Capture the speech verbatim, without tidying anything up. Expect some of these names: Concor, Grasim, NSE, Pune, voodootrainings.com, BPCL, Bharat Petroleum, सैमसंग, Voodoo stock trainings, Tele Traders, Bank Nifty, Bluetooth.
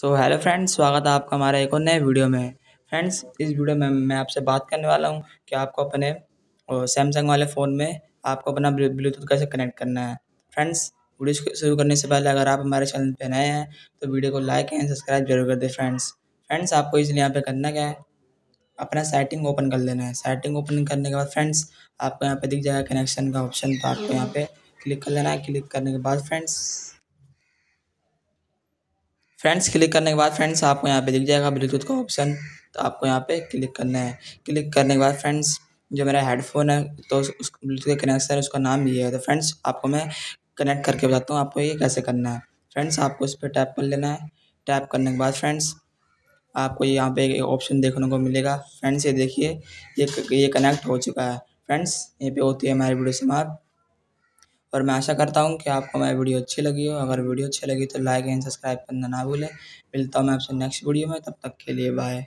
So hello friends, स्वागत है आपका हमारे एक और नए वीडियो में। फ्रेंड्स, इस वीडियो में मैं आपसे बात करने वाला हूं कि आपको अपने सैमसंग वाले फ़ोन में आपको अपना ब्लूटूथ कैसे कनेक्ट करना है। फ्रेंड्स, वीडियो शुरू करने से पहले अगर आप हमारे चैनल पर नए हैं तो वीडियो को लाइक एंड सब्सक्राइब जरूर कर दें। फ्रेंड्स फ्रेंड्स आपको इसलिए यहाँ पर करना क्या है, अपना सेटिंग ओपन कर लेना है। सेटिंग ओपन करने के बाद फ्रेंड्स आपको यहाँ पर दिख जाएगा कनेक्शन का ऑप्शन, तो आपको यहाँ पर क्लिक कर लेना है। क्लिक करने के बाद फ्रेंड्स फ्रेंड्स क्लिक करने के बाद फ्रेंड्स आपको यहाँ पे दिख जाएगा ब्लूटूथ का ऑप्शन, तो आपको यहाँ पे क्लिक करना है। क्लिक करने के बाद फ्रेंड्स जो मेरा हेडफोन है तो उस ब्लूटूथ का कनेक्शन है, उसका नाम ये है। तो फ्रेंड्स आपको मैं कनेक्ट करके बताता हूँ आपको ये कैसे करना है। फ्रेंड्स आपको इस पर टैप कर लेना है। टैप करने के बाद फ्रेंड्स आपको यहाँ पे एक ऑप्शन देखने को मिलेगा। फ्रेंड्स ये देखिए, ये ये कनेक्ट हो चुका है। फ्रेंड्स यहीं पर होती है हमारी वीडियो समाप्त, और मैं आशा करता हूँ कि आपको मेरी वीडियो अच्छी लगी हो। अगर वीडियो अच्छी लगी तो लाइक एंड सब्सक्राइब करना ना भूलें। मिलता हूँ मैं आपसे नेक्स्ट वीडियो में, तब तक के लिए बाय।